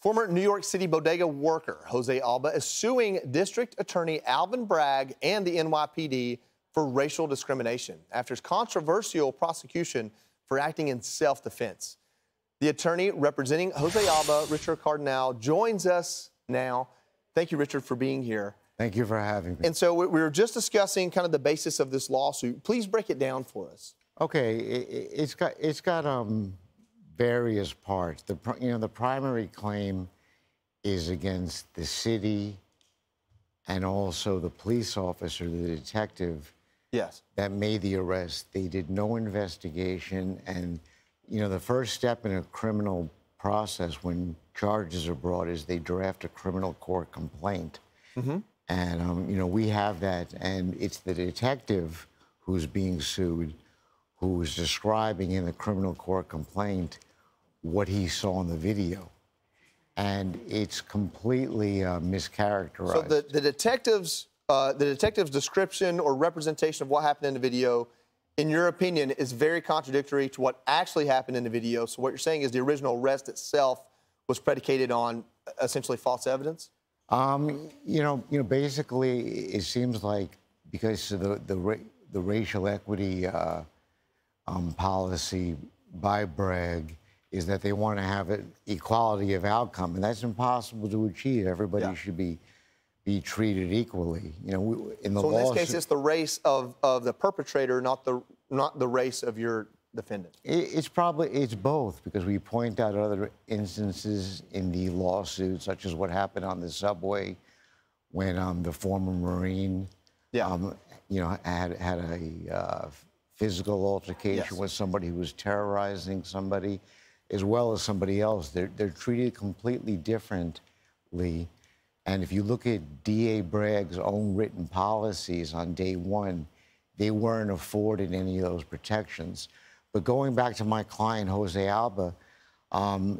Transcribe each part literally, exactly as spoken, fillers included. Former New York City bodega worker Jose Alba is suing District Attorney Alvin Bragg and the N Y P D for racial discrimination after his controversial prosecution for acting in self-defense. The attorney representing Jose Alba, Richard Cardinale, joins us now. Thank you, Richard, for being here. Thank you for having me. And so we were just discussing kind of the basis of this lawsuit. Please break it down for us. Okay, it's got it's got um, various parts. The you know the primary claim is against the city and also the police officer, the detective. Yes. That made the arrest. They did no investigation, and you know the first step in a criminal process when charges are brought is they draft a criminal court complaint. Mm-hmm. And, um, you know, we have that, and it's the detective who's being sued who is describing in the criminal court complaint what he saw in the video. And it's completely uh, mischaracterized. So the, the, detective's, uh, the detective's description or representation of what happened in the video, in your opinion, is very contradictory to what actually happened in the video. So what you're saying is the original arrest itself was predicated on essentially false evidence? Um, you know, you know. Basically, it seems like because of the the, ra the racial equity uh, um, policy by Bragg is that they want to have an equality of outcome, and that's impossible to achieve. Everybody yeah. should be be treated equally. You know, we, in the so in this case, it's the race of of the perpetrator, not the not the race of your defendant. It, it's probably it's both, because we point out other instances in the lawsuit, such as what happened on the subway when um, the former Marine, yeah. um, you know, had had a uh, physical altercation yes. with somebody who was terrorizing somebody, as well as somebody else. They're they're treated completely differently, and if you look at D A Bragg's own written policies on day one, they weren't afforded any of those protections. But going back to my client, Jose Alba, um,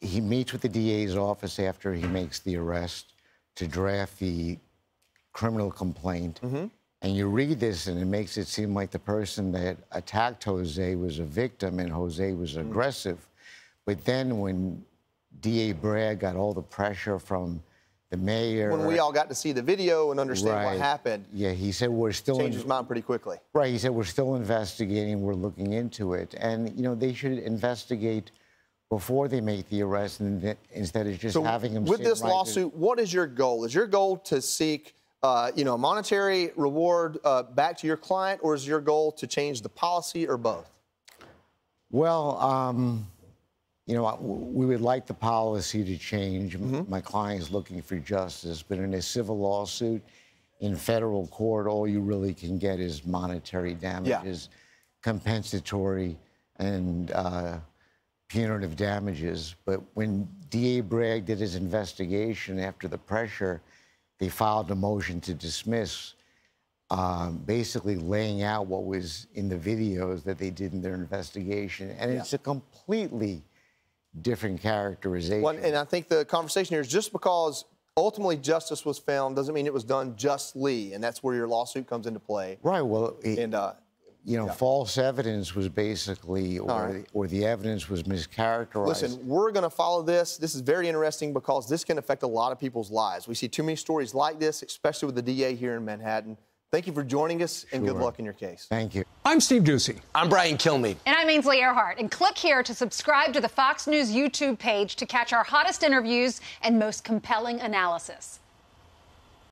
he meets with the D A's office after he makes the arrest to draft the criminal complaint. Mm-hmm. And you read this, and it makes it seem like the person that attacked Jose was a victim and Jose was mm-hmm. aggressive. But then when D A Bragg got all the pressure from the mayor. When we all got to see the video and understand right. what happened. Yeah, he said we're still... Changed his mind pretty quickly. Right, he said we're still investigating, we're looking into it. And, you know, they should investigate before they make the arrest and instead of just so having him... With this right lawsuit, to... what is your goal? Is your goal to seek, uh, you know, a monetary reward uh, back to your client, or is your goal to change the policy, or both? Well, um... you know, we would like the policy to change. Mm-hmm. My client is looking for justice, but in a civil lawsuit, in federal court, all you really can get is monetary damages, yeah. compensatory and uh, punitive damages. But when D A Bragg did his investigation after the pressure, they filed a motion to dismiss, um, basically laying out what was in the videos that they did in their investigation. And yeah. it's a completely different characterization. Well, and I think the conversation here is just because ultimately justice was found doesn't mean it was done justly, and that's where your lawsuit comes into play. Right. Well, it, and uh, you know, yeah. false evidence was basically, or right. or the evidence was mischaracterized. Listen, we're going to follow this. This is very interesting because this can affect a lot of people's lives. We see too many stories like this, especially with the D A here in Manhattan. Thank you for joining us, and sure. good luck in your case. Thank you. I'm Steve Ducey. I'm Brian Kilmeade. And I'm Ainsley Earhart. And click here to subscribe to the Fox News YouTube page to catch our hottest interviews and most compelling analysis.